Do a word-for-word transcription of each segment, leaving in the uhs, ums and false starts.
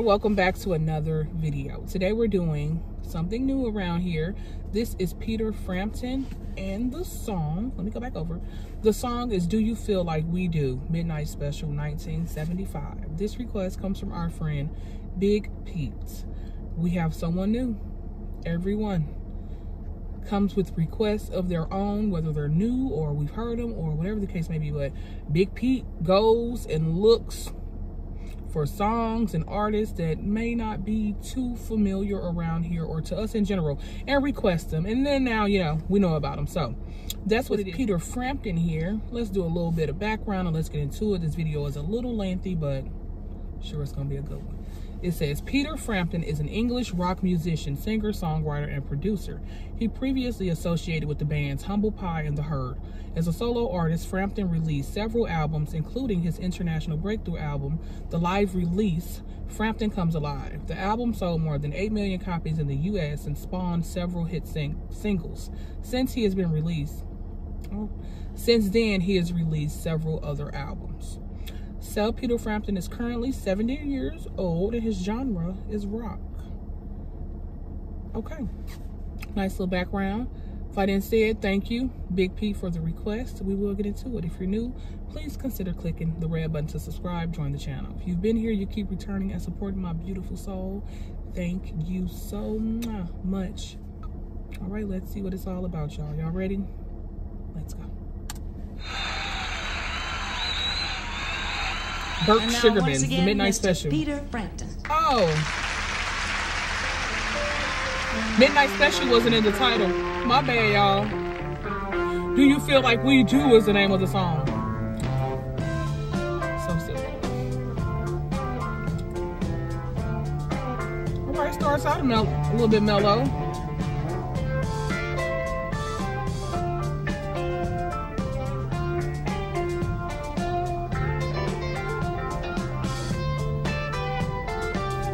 So welcome back to another video. Today we're doing something new around here. This is Peter Frampton and the song, let me go back over. The song is Do You Feel Like We Do? Midnight Special nineteen seventy-five. This request comes from our friend Big Pete. We have someone new. Everyone comes with requests of their own, whether they're new or we've heard them or whatever the case may be, but Big Pete goes and looks for songs and artists that may not be too familiar around here or to us in general and request them, and then now, you know, we know about them. So that's what it is. Peter Frampton here. Let's do a little bit of background and let's get into it. This video is a little lengthy, but I'm sure it's gonna be a good one. It says, Peter Frampton is an English rock musician, singer, songwriter, and producer. He previously associated with the bands Humble Pie and the Herd. As a solo artist, Frampton released several albums, including his international breakthrough album, the live release, Frampton Comes Alive. The album sold more than eight million copies in the U S and spawned several hit sing singles. Since he has been released, oh, since then, he has released several other albums. So, Peter Frampton is currently seventy years old and his genre is rock. Okay. Nice little background. If I didn't say it, thank you, Big P, for the request. We will get into it. If you're new, please consider clicking the red button to subscribe, join the channel. If you've been here, you keep returning and supporting my beautiful soul. Thank you so much. All right, let's see what it's all about, y'all. Y'all ready? Let's go. Burt Sugarman, the Midnight Special. Peter Frampton. Oh. Midnight Special wasn't in the title. My bad, y'all. Do You Feel Like We Do is the name of the song. So simple. Alright, starts out a little bit mellow.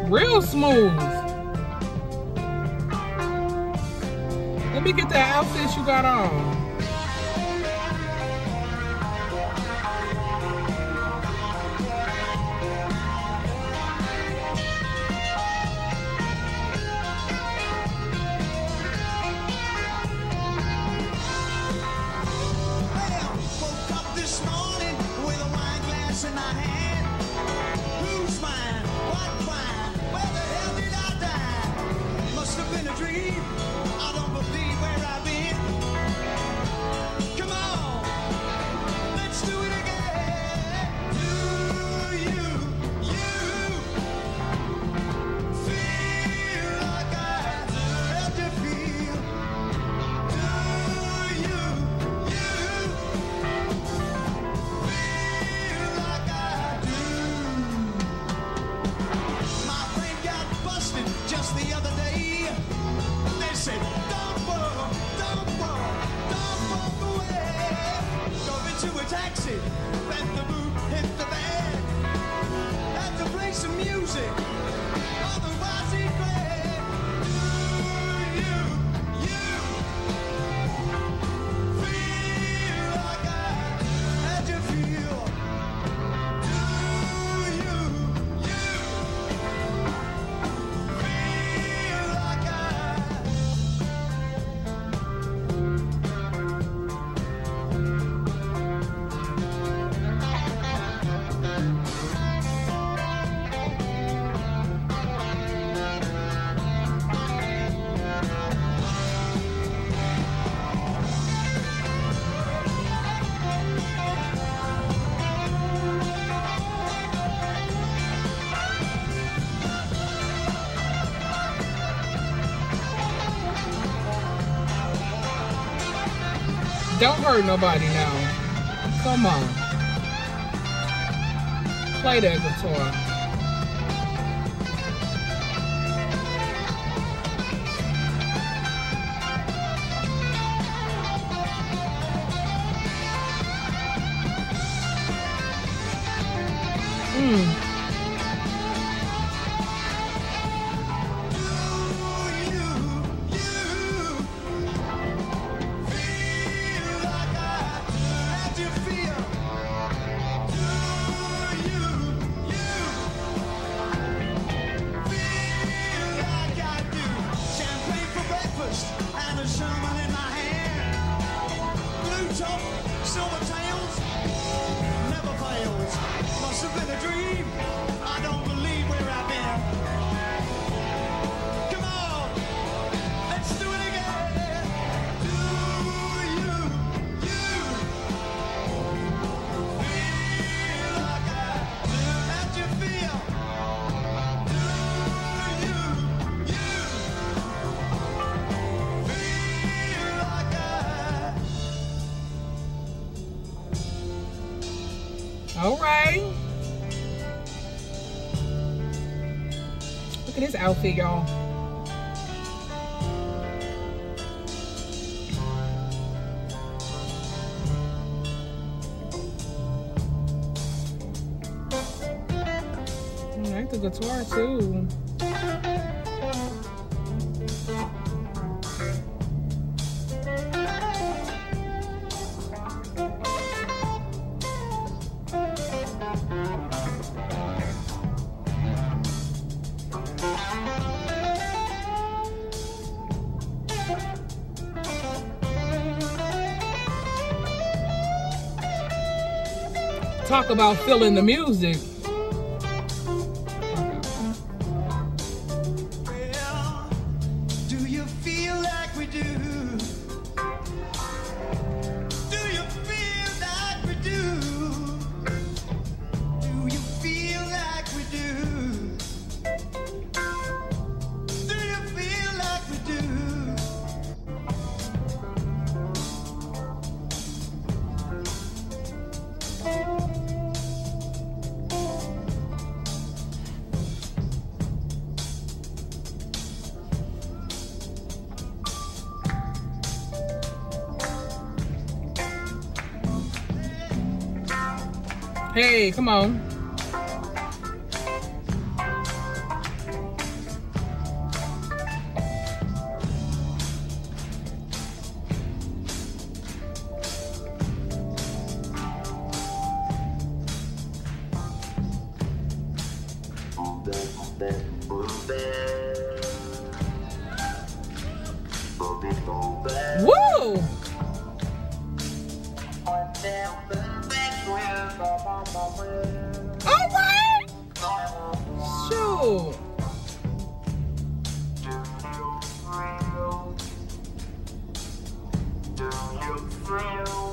Real smooth. Let me get that outfit you got on. This morning with a wine glass in my hand. Who's mine? What mine? In a dream, I don't believe where I've been. Come on, let's do it again. Do you, you feel like I have to feel? Do you, you feel like I do? My brain got busted just the other day. They said, don't walk, don't walk, don't walk away. Drove into a taxi, let the boot hit the bed. Had to play some music, otherwise he played. Do you, you feel like I had to feel? Do you, you feel like I? Don't hurt nobody now. Come on. Play that guitar. Mmm. and shovel in my hand. Blue top, silver tails, never fails. Must have been a dream. I don't believe where I've been. Come on, let's do it again. Do you, you feel like I do? How'd you feel? All right. Look at his outfit, y'all. I like the guitar too. Talk about feeling the music. Well, do you feel like we do? Do you feel like we do? Do you feel like we do? Do you feel like we do? Hey, come on. Woo! Alright! Shoot! Hey! Oh. Do you feel?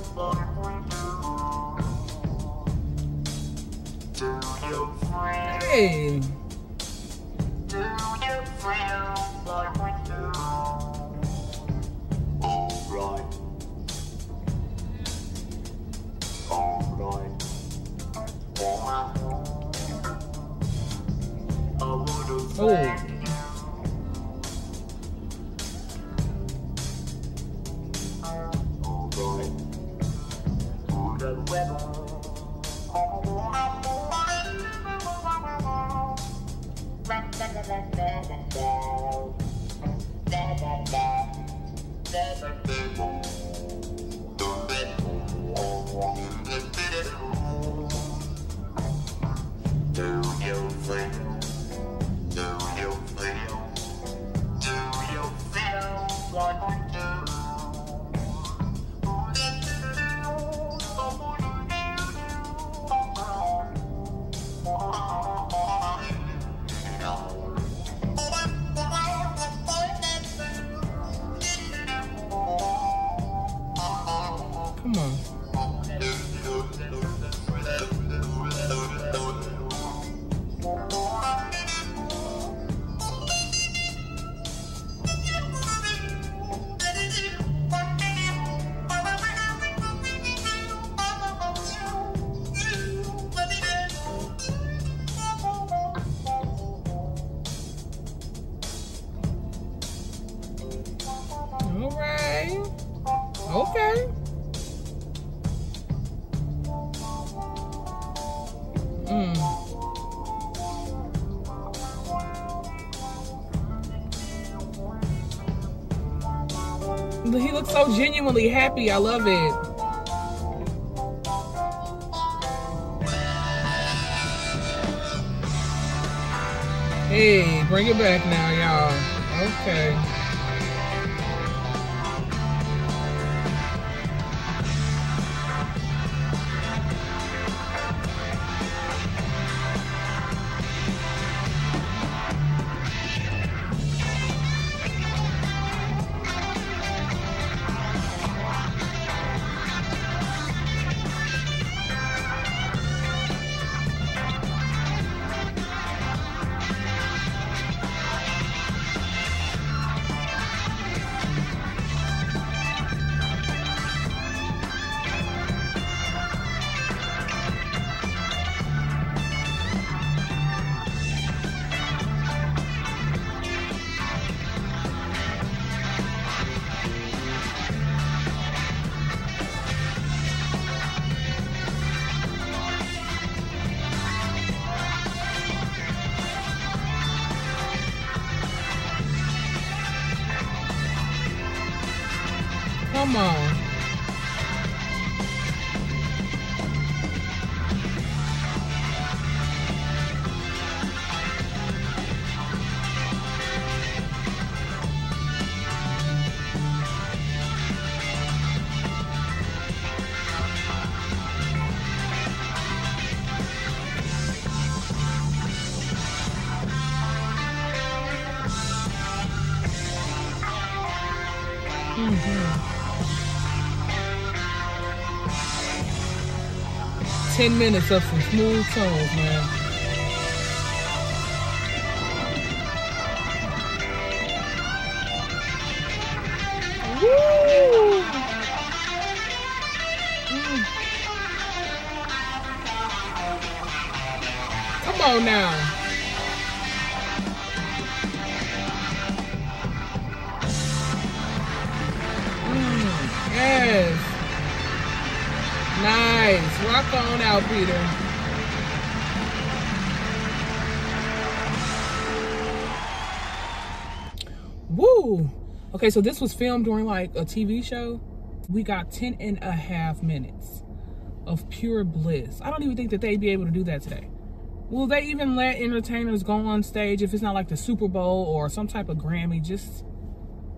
Do you feel? Do you feel like we do? Come on. Okay. Mm. He looks so genuinely happy. I love it. Hey, bring it back now, y'all. Okay. Mama. Mm-hmm. Ten minutes of some smooth tones, man. Woo! Mm. Come on now. Yes. Nice. Rock on out, Peter. Woo. Okay, so this was filmed during like a T V show. We got ten and a half minutes of pure bliss. I don't even think that they'd be able to do that today. Will they even let entertainers go on stage if it's not like the Super Bowl or some type of Grammy, just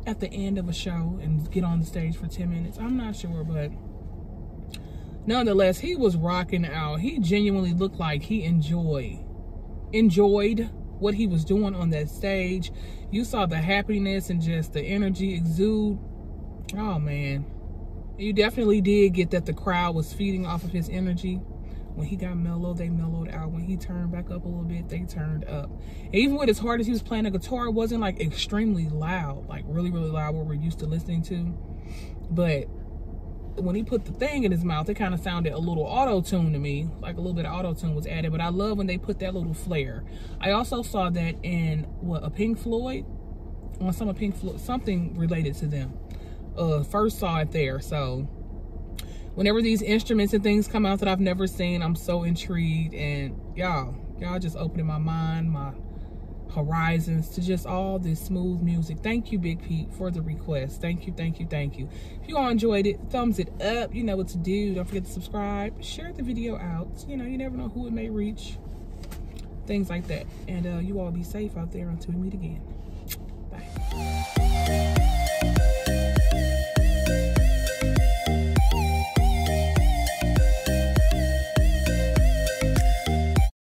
at the end of a show and get on the stage for ten minutes? I'm not sure, but nonetheless, he was rocking out. He genuinely looked like he enjoy, enjoyed what he was doing on that stage. You saw the happiness and just the energy exude. Oh man, you definitely did get that the crowd was feeding off of his energy. When he got mellow, they mellowed out. When he turned back up a little bit, they turned up. And even with his hard as he was playing the guitar, it wasn't like extremely loud, like really, really loud, what we're used to listening to. But when he put the thing in his mouth, it kind of sounded a little auto-tune to me, like a little bit of auto-tune was added. But I love when they put that little flair. I also saw that in, what, a Pink Floyd? On some of Pink Floyd, something related to them. Uh, first saw it there, so... Whenever these instruments and things come out that I've never seen, I'm so intrigued. And y'all, y'all just opening my mind, my horizons to just all this smooth music. Thank you, Big Pete, for the request. Thank you, thank you, thank you. If you all enjoyed it, thumbs it up. You know what to do. Don't forget to subscribe. Share the video out. You know, you never know who it may reach. Things like that. And uh, you all be safe out there until we meet again.